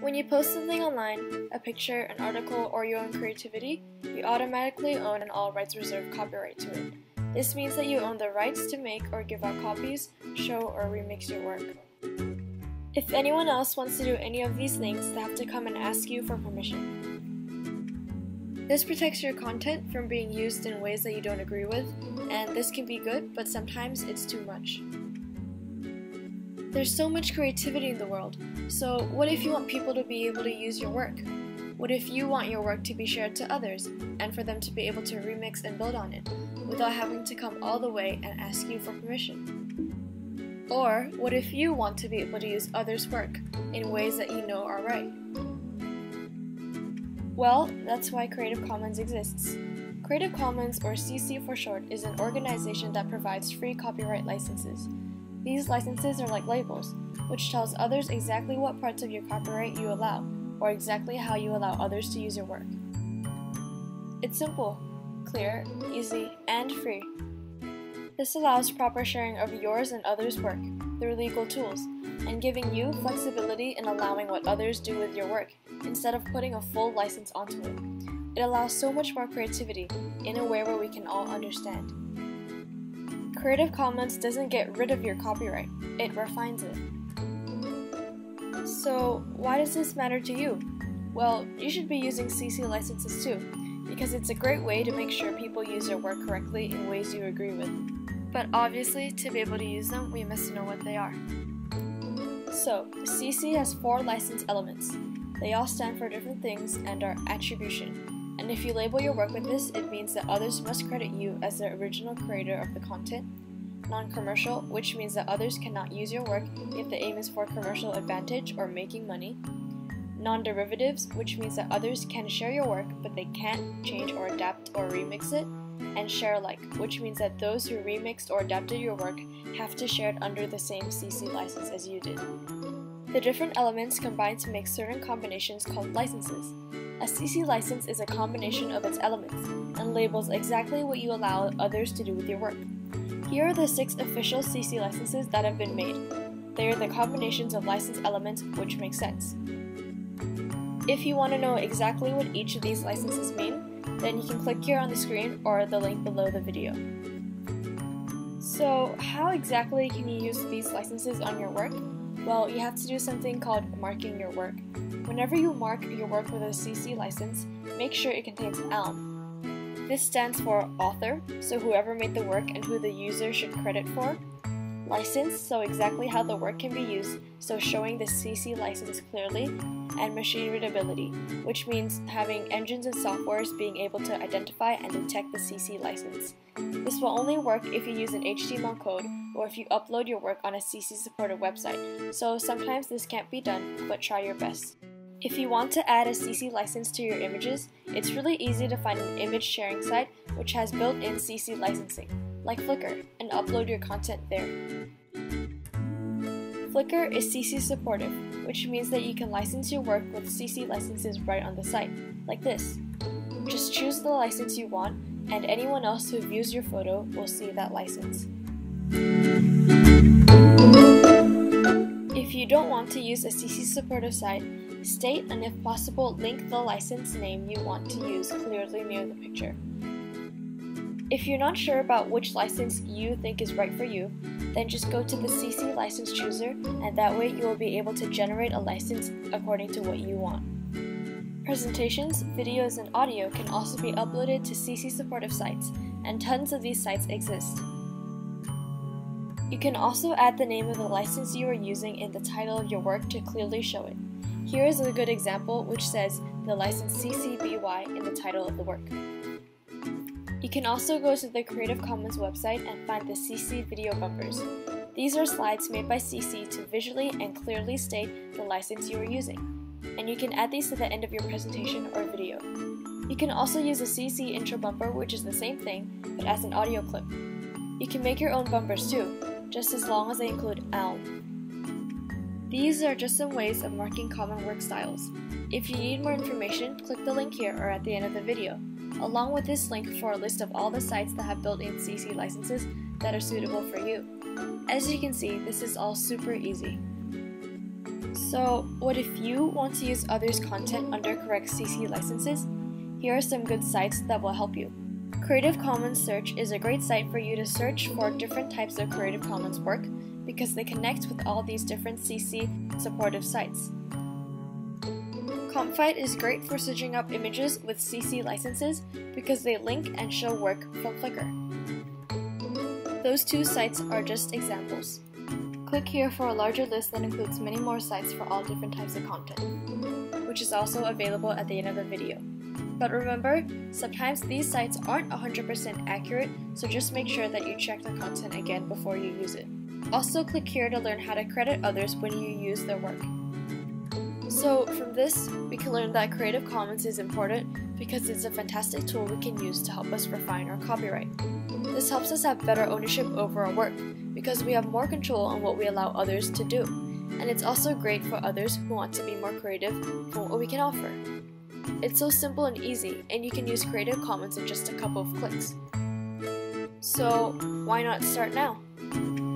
When you post something online, a picture, an article, or your own creativity, you automatically own an all rights reserved copyright to it. This means that you own the rights to make or give out copies, show, or remix your work. If anyone else wants to do any of these things, they have to come and ask you for permission. This protects your content from being used in ways that you don't agree with, and this can be good, but sometimes it's too much. There's so much creativity in the world, so what if you want people to be able to use your work? What if you want your work to be shared to others, and for them to be able to remix and build on it, without having to come all the way and ask you for permission? Or what if you want to be able to use others' work in ways that you know are right? Well, that's why Creative Commons exists. Creative Commons, or CC for short, is an organization that provides free copyright licenses. These licenses are like labels, which tells others exactly what parts of your copyright you allow, or exactly how you allow others to use your work. It's simple, clear, easy, and free. This allows proper sharing of yours and others' work through legal tools, and giving you flexibility in allowing what others do with your work, instead of putting a full license onto it. It allows so much more creativity, in a way where we can all understand. Creative Commons doesn't get rid of your copyright, it refines it. So why does this matter to you? Well, you should be using CC licenses too, because it's a great way to make sure people use your work correctly in ways you agree with. But obviously, to be able to use them, we must know what they are. So, CC has 4 license elements. They all stand for different things and are attribution. And if you label your work with this, it means that others must credit you as the original creator of the content. Non-commercial, which means that others cannot use your work if the aim is for commercial advantage or making money. Non-derivatives, which means that others can share your work, but they can't change or adapt or remix it. And share alike, which means that those who remixed or adapted your work have to share it under the same CC license as you did. The different elements combine to make certain combinations called licenses. A CC license is a combination of its elements, and labels exactly what you allow others to do with your work. Here are the 6 official CC licenses that have been made. They are the combinations of license elements which make sense. If you want to know exactly what each of these licenses mean, then you can click here on the screen or the link below the video. So, how exactly can you use these licenses on your work? Well, you have to do something called marking your work. Whenever you mark your work with a CC license, make sure it contains ALM. This stands for author, so whoever made the work and who the user should credit for. License, so exactly how the work can be used, so showing the CC license clearly. And machine readability, which means having engines and softwares being able to identify and detect the CC license. This will only work if you use an HTML code or if you upload your work on a CC-supported website, so sometimes this can't be done, but try your best. If you want to add a CC license to your images, it's really easy to find an image sharing site which has built-in CC licensing, like Flickr, and upload your content there. Flickr is CC supportive, which means that you can license your work with CC licenses right on the site, like this. Just choose the license you want, and anyone else who views your photo will see that license. If you don't want to use a CC supportive site, state and if possible link the license name you want to use clearly near the picture. If you're not sure about which license you think is right for you, then just go to the CC license chooser, and that way you will be able to generate a license according to what you want. Presentations, videos, and audio can also be uploaded to CC supportive sites, and tons of these sites exist. You can also add the name of the license you are using in the title of your work to clearly show it. Here is a good example which says the license CC BY in the title of the work. You can also go to the Creative Commons website and find the CC video bumpers. These are slides made by CC to visually and clearly state the license you are using, and you can add these to the end of your presentation or video. You can also use a CC intro bumper, which is the same thing, but as an audio clip. You can make your own bumpers too, just as long as they include ALM. These are just some ways of marking common work styles. If you need more information, click the link here or at the end of the video, along with this link for a list of all the sites that have built-in CC licenses that are suitable for you. As you can see, this is all super easy. So what if you want to use others' content under correct CC licenses? Here are some good sites that will help you. Creative Commons Search is a great site for you to search for different types of Creative Commons work because they connect with all these different CC supportive sites. Compfight is great for searching up images with CC licenses because they link and show work from Flickr. Those two sites are just examples. Click here for a larger list that includes many more sites for all different types of content, which is also available at the end of the video. But remember, sometimes these sites aren't 100% accurate, so just make sure that you check the content again before you use it. Also click here to learn how to credit others when you use their work. So from this, we can learn that Creative Commons is important because it's a fantastic tool we can use to help us refine our copyright. This helps us have better ownership over our work because we have more control on what we allow others to do. And it's also great for others who want to be more creative for what we can offer. It's so simple and easy, and you can use Creative Commons in just a couple of clicks. So why not start now?